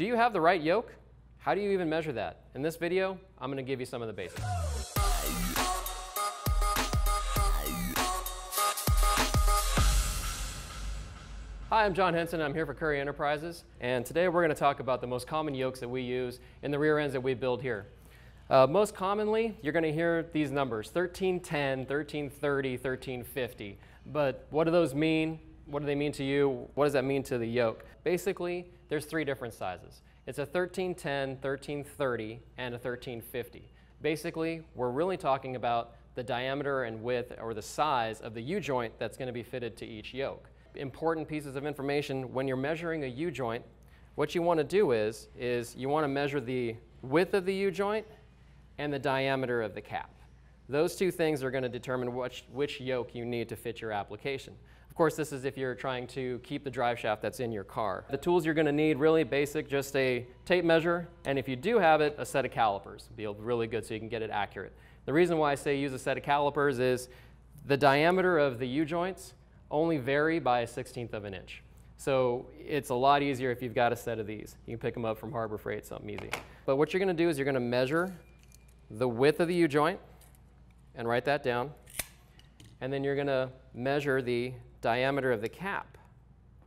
Do you have the right yoke? How do you even measure that? In this video, I'm going to give you some of the basics. Hi, I'm John Henson. I'm here for Curry Enterprises, and today we're going to talk about the most common yokes that we use in the rear ends that we build here. Most commonly, you're going to hear these numbers, 1310, 1330, 1350. But what do those mean? What do they mean to you? What does that mean to the yoke? Basically, there's three different sizes. It's a 1310, 1330, and a 1350. Basically, we're really talking about the diameter and width or the size of the U-joint that's going to be fitted to each yoke. Important pieces of information: when you're measuring a U-joint, what you want to do is you want to measure the width of the U-joint and the diameter of the cap. Those two things are going to determine which yoke you need to fit your application. Of course, this is if you're trying to keep the drive shaft that's in your car. The tools you're going to need, really basic, just a tape measure, and if you do have it, a set of calipers. Be really good so you can get it accurate. The reason why I say use a set of calipers is the diameter of the U-joints only vary by 1/16 of an inch. So it's a lot easier if you've got a set of these. You can pick them up from Harbor Freight, something easy. But what you're going to do is you're going to measure the width of the U-joint and write that down, and then you're going to measure the diameter of the cap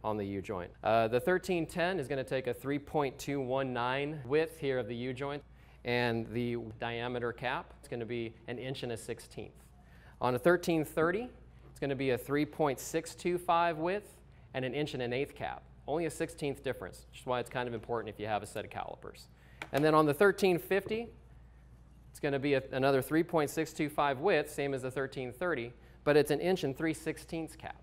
on the U-joint. The 1310 is going to take a 3.219 width here of the U-joint, and the diameter cap is going to be 1 1/16 inches. On a 1330, it's going to be a 3.625 width and 1 1/8 inch cap. Only a 1/16 difference, which is why it's kind of important if you have a set of calipers. And then on the 1350, it's going to be another 3.625 width, same as the 1330, but it's 1 3/16 inch cap.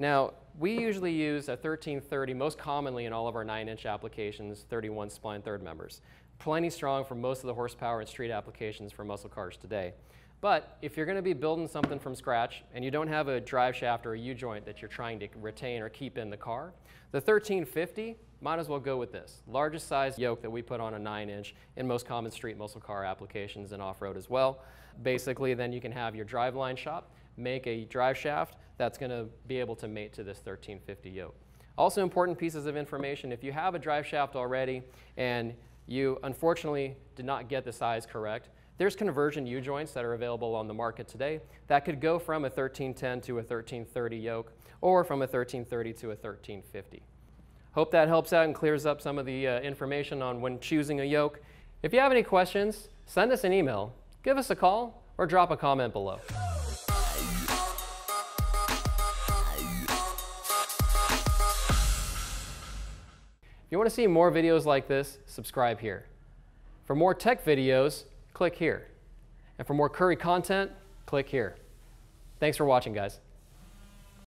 Now, we usually use a 1330 most commonly in all of our 9-inch applications, 31 spline third members. Plenty strong for most of the horsepower and street applications for muscle cars today. But if you're going to be building something from scratch and you don't have a drive shaft or a U-joint that you're trying to retain or keep in the car, the 1350 might as well go with this. Largest size yoke that we put on a 9-inch in most common street muscle car applications and off-road as well. Basically, then you can have your driveline shop make a drive shaft that's going to be able to mate to this 1350 yoke. Also important pieces of information: if you have a drive shaft already and you unfortunately did not get the size correct, there's conversion U-joints that are available on the market today that could go from a 1310 to a 1330 yoke, or from a 1330 to a 1350. Hope that helps out and clears up some of the information on when choosing a yoke. If you have any questions, send us an email, give us a call, or drop a comment below. If you want to see more videos like this, subscribe here. For more tech videos, click here. And for more Curry content, click here. Thanks for watching, guys.